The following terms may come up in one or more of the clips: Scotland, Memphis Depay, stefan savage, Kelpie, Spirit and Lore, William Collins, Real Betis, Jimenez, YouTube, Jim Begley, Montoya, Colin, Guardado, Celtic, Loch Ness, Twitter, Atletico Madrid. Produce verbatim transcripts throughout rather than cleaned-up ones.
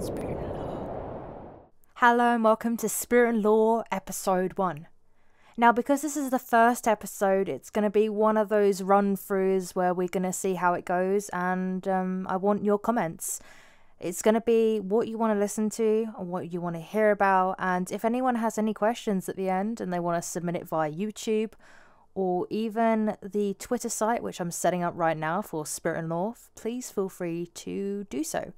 Spirit and Lore. Hello and welcome to Spirit and Lore episode one. Now, because this is the first episode, it's going to be one of those run-throughs where we're going to see how it goes, and um, I want your comments. It's going to be what you want to listen to and what you want to hear about, and if anyone has any questions at the end and they want to submit it via YouTube or even the Twitter site, which I'm setting up right now for Spirit and Lore, please feel free to do so.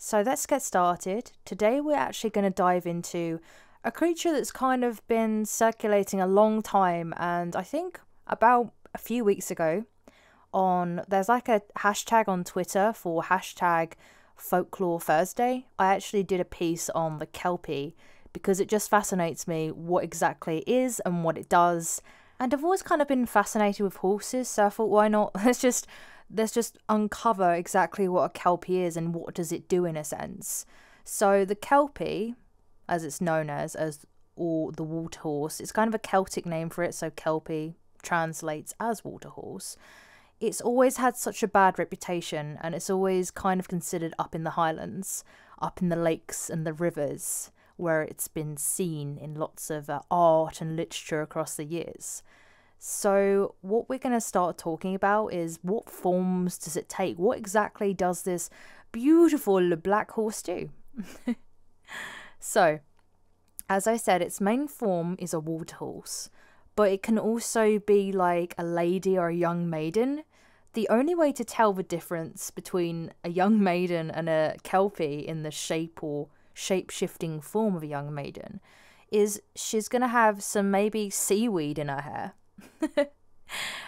So let's get started. Today we're actually going to dive into a creature that's kind of been circulating a long time, and I think about a few weeks ago on there's like a hashtag on Twitter for hashtag Folklore Thursday. I actually did a piece on the Kelpie because it just fascinates me what exactly it is and what it does. And I've always kind of been fascinated with horses, so I thought, why not? Let's just let's just uncover exactly what a Kelpie is and what does it do in a sense. So the Kelpie, as it's known as, as or the water horse, it's kind of a Celtic name for it, so Kelpie translates as water horse. It's always had such a bad reputation, and it's always kind of considered up in the highlands, up in the lakes and the rivers, where it's been seen in lots of uh, art and literature across the years. So what we're going to start talking about is, what forms does it take? What exactly does this beautiful black horse do? So, as I said, its main form is a water horse, but it can also be like a lady or a young maiden. The only way to tell the difference between a young maiden and a Kelpie in the shape or shape-shifting form of a young maiden is she's going to have some maybe seaweed in her hair.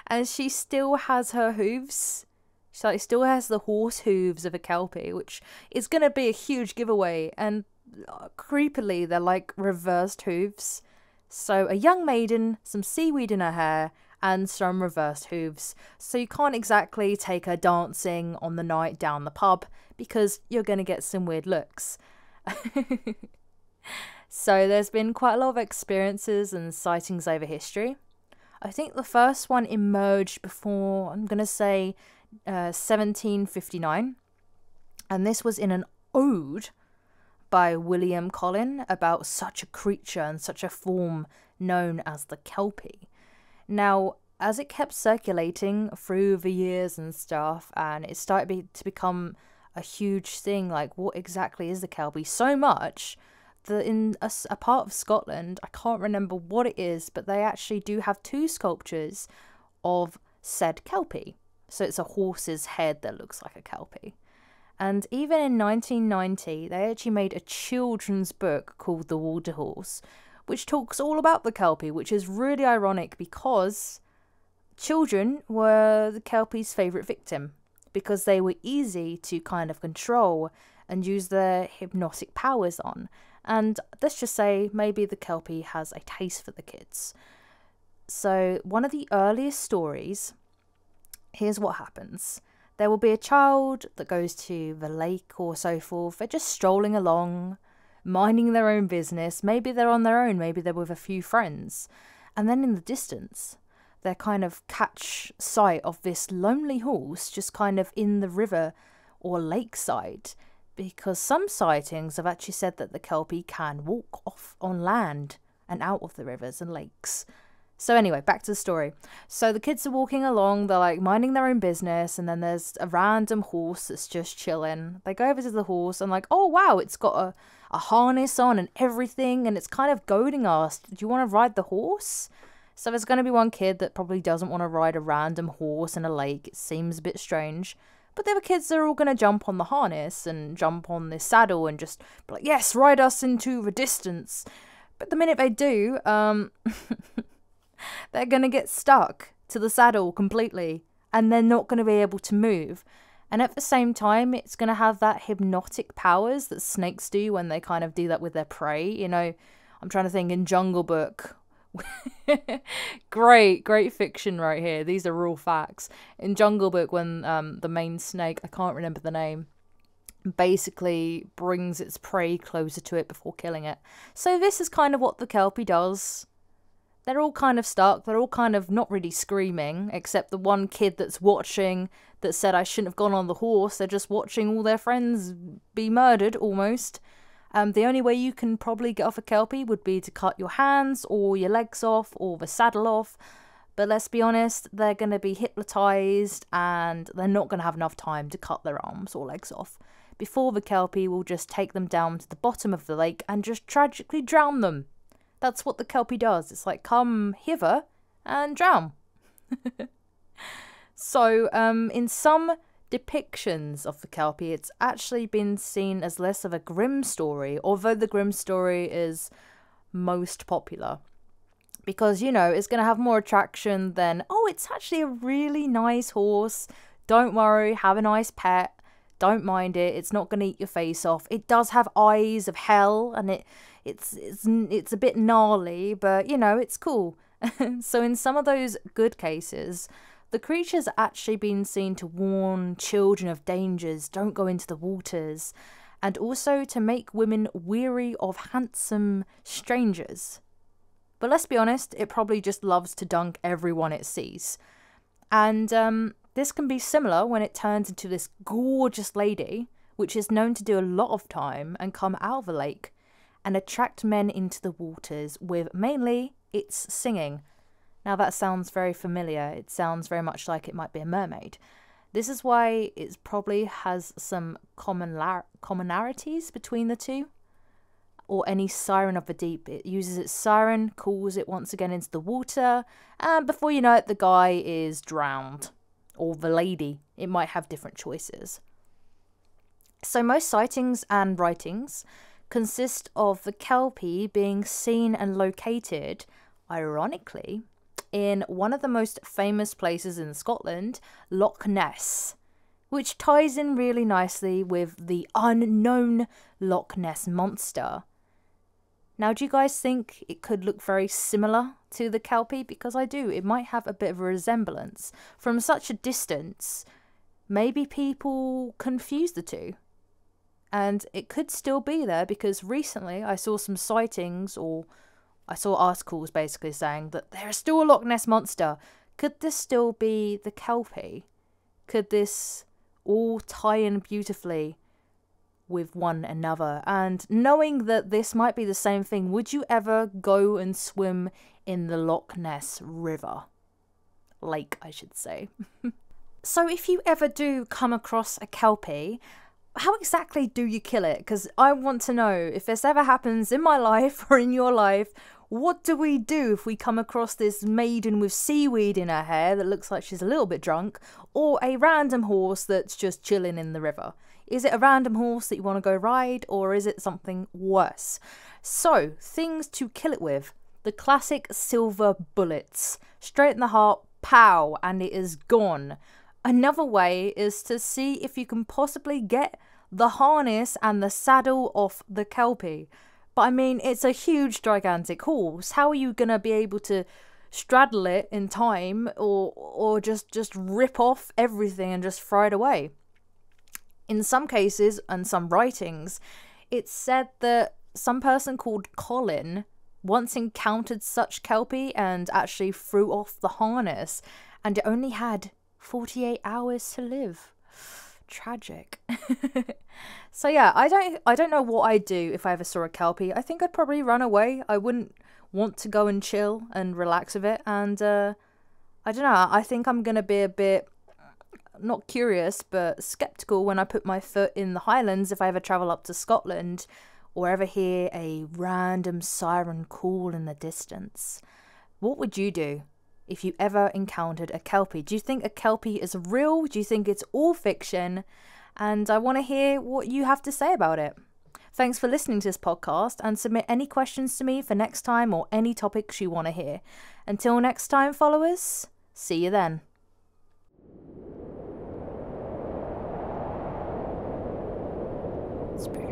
And she still has her hooves. She like, still has the horse hooves of a Kelpie, which is going to be a huge giveaway. And uh, creepily, they're like reversed hooves. So a young maiden, some seaweed in her hair, and some reversed hooves. So you can't exactly take her dancing on the night down the pub because you're going to get some weird looks. So there's been quite a lot of experiences and sightings over history. I think the first one emerged before, I'm going to say, uh, seventeen fifty-nine. And this was in an ode by William Collins about such a creature and such a form known as the Kelpie. Now, as it kept circulating through the years and stuff, and it started be to become a huge thing, like what exactly is the Kelpie, so much that in a, a part of Scotland, I can't remember what it is, but they actually do have two sculptures of said Kelpie. So it's a horse's head that looks like a Kelpie. And even in nineteen ninety, they actually made a children's book called The Water Horse, which talks all about the Kelpie, which is really ironic because children were the Kelpie's favourite victim because they were easy to kind of control and use their hypnotic powers on. And let's just say maybe the Kelpie has a taste for the kids. So one of the earliest stories, here's what happens. There will be a child that goes to the lake or so forth. They're just strolling along, minding their own business. Maybe they're on their own. Maybe they're with a few friends. And then in the distance, they kind of catch sight of this lonely horse just kind of in the river or lakeside. Because some sightings have actually said that the Kelpie can walk off on land and out of the rivers and lakes. So anyway, back to the story. So the kids are walking along, they're like minding their own business, and then there's a random horse that's just chilling. They go over to the horse and like, oh wow, it's got a, a harness on and everything, and it's kind of goading us, do you want to ride the horse? So there's going to be one kid that probably doesn't want to ride a random horse in a lake, it seems a bit strange. But the other kids that are all going to jump on the harness and jump on this saddle and just be like, yes, ride us into the distance. But the minute they do, um... they're going to get stuck to the saddle completely, and they're not going to be able to move. And at the same time, it's going to have that hypnotic powers that snakes do when they kind of do that with their prey. You know, I'm trying to think in Jungle Book. great, great fiction right here. These are real facts. In Jungle Book, when um, the main snake, I can't remember the name, basically brings its prey closer to it before killing it. So this is kind of what the Kelpie does. they're all kind of stuck. They're all kind of not really screaming, except the one kid that's watching that said I shouldn't have gone on the horse. They're just watching all their friends be murdered, almost. Um, the only way you can probably get off a Kelpie would be to cut your hands or your legs off or the saddle off. But let's be honest, they're going to be hypnotized and they're not going to have enough time to cut their arms or legs off before the Kelpie will just take them down to the bottom of the lake and just tragically drown them. That's what the Kelpie does. It's like, come hither and drown. So um, in some depictions of the Kelpie, it's actually been seen as less of a grim story, although the grim story is most popular. Because, you know, it's going to have more attraction than, oh, it's actually a really nice horse. Don't worry, have a nice pet. Don't mind it. It's not going to eat your face off. It does have eyes of hell and it it's it's it's a bit gnarly, but you know, it's cool. So in some of those good cases, the creature's actually been seen to warn children of dangers, don't go into the waters, and also to make women weary of handsome strangers. But let's be honest, it probably just loves to dunk everyone it sees. And um this can be similar when it turns into this gorgeous lady, which is known to do a lot of time and come out of the lake and attract men into the waters with mainly its singing. Now that sounds very familiar. It sounds very much like it might be a mermaid. This is why it probably has some common commonalities between the two. Or any siren of the deep. It uses its siren, calls it once again into the water, and before you know it, the guy is drowned. Or the lady. It might have different choices. So most sightings and writings consist of the Kelpie being seen and located, ironically, in one of the most famous places in Scotland, Loch Ness, which ties in really nicely with the unknown Loch Ness monster. Now, do you guys think it could look very similar to the Kelpie? Because I do. It might have a bit of a resemblance. From such a distance, maybe people confuse the two. And it could still be there, because recently I saw some sightings, or I saw articles basically saying that there is still a Loch Ness monster. Could this still be the Kelpie? Could this all tie in beautifully with one another? And knowing that this might be the same thing, would you ever go and swim in the Loch Ness River? Lake, I should say. So if you ever do come across a Kelpie, how exactly do you kill it? Because I want to know, if this ever happens in my life or in your life, what do we do if we come across this maiden with seaweed in her hair that looks like she's a little bit drunk, or a random horse that's just chilling in the river? Is it a random horse that you want to go ride, or is it something worse? So, things to kill it with. The classic silver bullets. Straight in the heart, pow, and it is gone. Another way is to see if you can possibly get the harness and the saddle off the Kelpie. But I mean, it's a huge, gigantic horse. How are you going to be able to straddle it in time, or or just, just rip off everything and just throw it away? In some cases, and some writings, it's said that some person called Colin once encountered such Kelpie and actually threw off the harness, and it only had forty-eight hours to live. Tragic. So yeah, I don't I don't know what I'd do if I ever saw a Kelpie. I think I'd probably run away. I wouldn't want to go and chill and relax with it, and uh, I don't know, I think I'm gonna be a bit, not curious, but skeptical when I put my foot in the Highlands if I ever travel up to Scotland, or ever hear a random siren call in the distance. What would you do if you ever encountered a Kelpie? Do you think a Kelpie is real? Do you think it's all fiction? And I want to hear what you have to say about it. Thanks for listening to this podcast, and submit any questions to me for next time or any topics you want to hear. Until next time, followers, see you then. Spirit.